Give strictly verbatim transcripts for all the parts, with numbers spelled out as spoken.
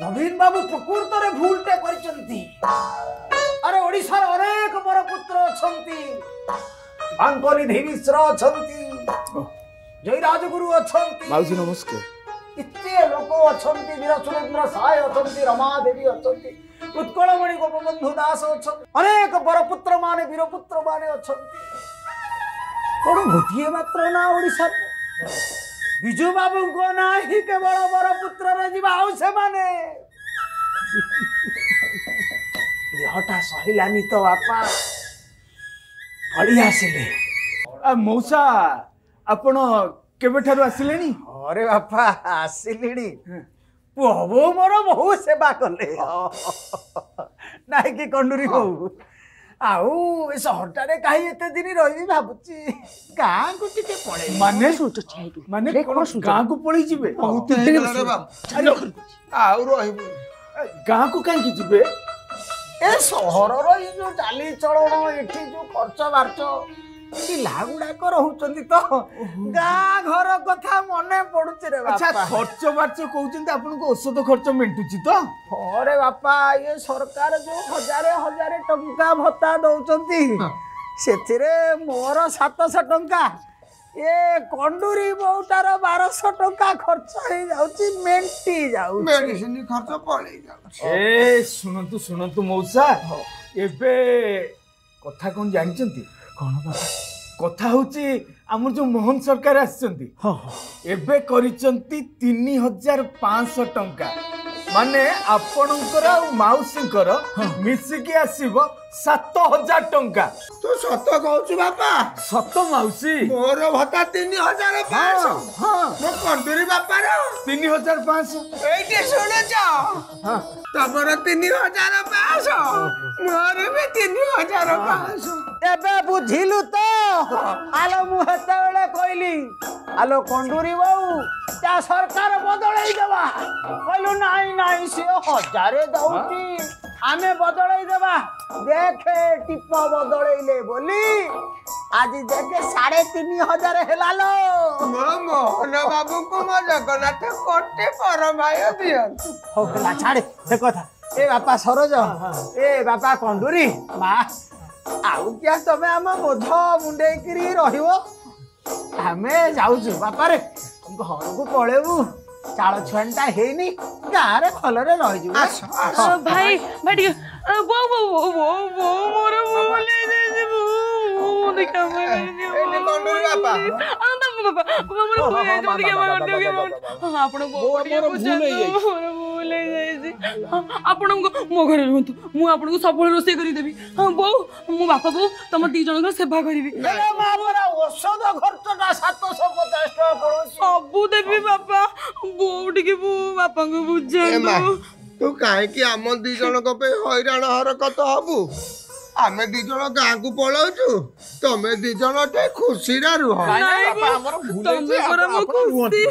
नवीन बाबू प्रकृत रे भूलटे करचंती। अरे ओडिसा रे अनेक मोर पुत्र अछंती, अंकोनी धीमिश्र अछंती, जय राजगुरु अछंती। माउजी नमस्कार। इत्ते लोक अछंती, वीर सुरेंद्र साय अछंती, रमा देवी अछंती, उत्कलमणि गोपबंधु दास अछंती, अनेक बर पुत्र माने वीर पुत्र माने अछंती। कोन गोटिए मात्र ना ओडिसा रे बिजू बाबू को नाही केवल बर पुत्र रे जीव आउ से माने हटा सहिलानी तो बापा बढ़िया सिले। आ मौसा आपण केबे थारु आसिलेनी? अरे बापा आसिलेनी पुओबो मोर बहु सेवा करले नाही की कंडुरी हो आउ इस हटारे काई एते दिन रही भाबुची गां को टिके पड़े माने सोच छाई माने गां को पड़ी जिवे बहुत रे बाबा आउ रहिबो गां को काई की जिवे ए शहर रो ई जो चाली चलन एठी जो खर्च बार्च ई लागुडा को रहउचंती तो गां घर कथा मने पडुची रे बाबा। अच्छा खर्च बार्च कहउचंती आपन को औषध खर्च मेंटुची तो? अरे बापा ये सरकार जो हजारे हजारे टंका भत्ता दउचंती सेथिरे मोर सात सौ टंका ए कंडुरी बहुतार बारह सौ टंका खर्च हे जाउची मेंटी जाउ मेडिसिन खर्च पळे जाउ। ए सुनंतु सुनंतु मौसा एबे कथा कोन जानिचंती? कोन बाबा कथा होची हमर जो मोहन सरकार आछंती हो हो एबे करिचंती तीन हज़ार पाँच सौ टंका माने आपणकर माउसीकर मिसिकी आसीबो सात हज़ार टंका। तू सत कहउछु बापा? सत माउसी मोर भत्ता तीन हज़ार पाँच सौ। हां मो कंडुरी बापा रे तीन हज़ार पाँच सौ एटे सुनो जा हां तमरा तीन हज़ार पाँच सौ मोर भी तीन हज़ार पाँच सौ एबे बुझिलु तो आलो मु हतवले कोइली आलो कंडुरी बाऊ ता सरकार बदलई देबा कहलु नाही नाही से हजारे दउती आमे बदलई देबा देखे टिप बदलईले बोली आजी देखे साढ़े तीन हजार हेला लो मोहन बाबू को मो जगन्नाथ कोटे परमाय दियन होकला छाड़े से कथा। ए बापा सरोज ए बापा कंडुरी मा आउ क्या तमे आमा बोध मुंडे करी रहिवो आमे जाउजु बापा रे घर को पळेबू चाल छंटा हेनी गां रे फल रे रहि जु। अच्छा भाई भाई वो वो वो वो मोर बोले दे वो देखा मैंने ए कंडुरी बापा आ बाबा मोर बोले दे के मार दे के मार आपण बोले मोर बोले दे आपण को मो घर रहंतु मु आपण को सफल रोसे करी देबी। हां बहु मु बापा बहु तम ती जन को सेवा करबी ए मां मोर औषध खर्च ना सात सौ पचास टका पड़ो सब देबी बापा बोउडी के बो बापा को बुझाबो तू काहे की हम दी जन को पे हैरान हरकत हबू आमे दी जन गां को पळौछु तमे दी जन ते खुशी रा रहो बापा हमर भूले तमे कर मु खुशी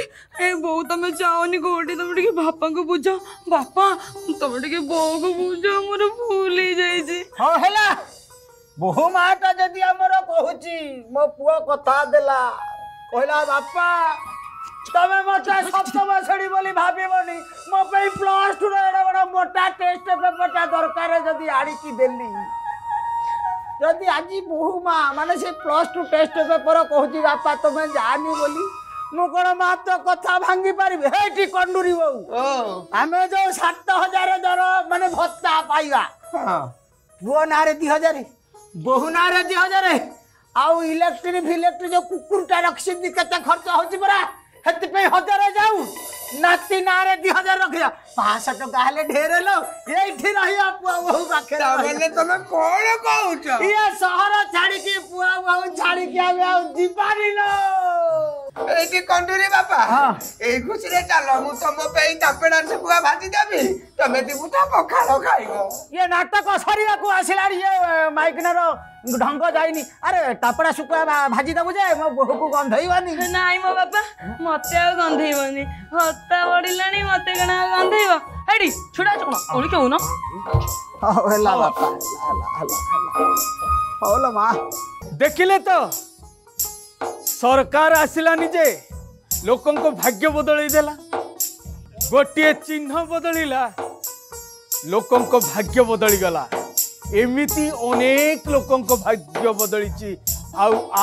ए बहु तमे जाओनी गोडी तमे के बापा को बुझा बापा तमे के बो को बुझा मोर भूली जाई छी। हां हला बहु माटा जदी हमर कहूची मो पुआ कथा देला कहला बापा तमे मोटा सप्तम छडी बोली भाबी बोली मो पे प्लस टू रे बड़ा मोटा टेस्ट पेपर ता दरकार जदी आड़ी की देली जदि आज बहु माँ माने से प्लस टू टेस्ट पेपर कहूँ बापा तुम जानी बोली मु कौन माँ तो कथा भांगी पारि हेटी कंडुरी बहु आम जो सात हजार दर माने भत्ता पाइबा पुओ ना दी हजार बहु ना दी हजार आउ इलेक्ट्रिक फिलेक्ट्रिक जो कुकुरटा रखी के खर्च हो परा से हजार जाऊ नाती ना दी हजार रख पाँच सौ टका हेले ढेर लो एठी रहिया पुआ बहु पाखे तबले तमे कोन कहउछ ये शहर छाड़ी के पुआ बहु छाड़ी के आबे आ जीवानी लो एठी कंडुरी बापा। हां ए खुशी रे चल मु तम पे तापेड़ा से पुआ भाजी देबी तमे दिबुटा पखालो खाइबो ये नाटक सरीवा को आसिला ये माइकनर ढंग जाइनी। अरे तापड़ा सुकुआ भाजी दबु जे मो बहु को गंधइबानी नाइ मो बापा मते गंधइबानी हत्ता ओडिलानी मते गना गंधइबा हेडी छुडा चुना ओली केउ न हो हला बापा हला हला होला मा देखिले तो सरकार आसिलानी जे लोकन को भाग्य बदलई देला गोटे चिन्ह बदलिला लोकों को भाग्य बदली गला। एमिती अनेक लोकों को भाग्य बदली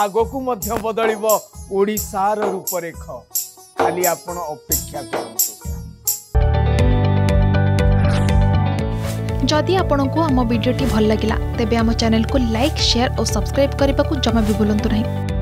आगो को मध्य बदलिब ओडिशार रूपरेख। खाली आपण अपेक्षा करंतु। जदि आपण को आम वीडियोटी भल लागिला तेबे आम चैनल को लाइक शेयर और सब्सक्राइब करने को जमा भी भूलंतु नहीं।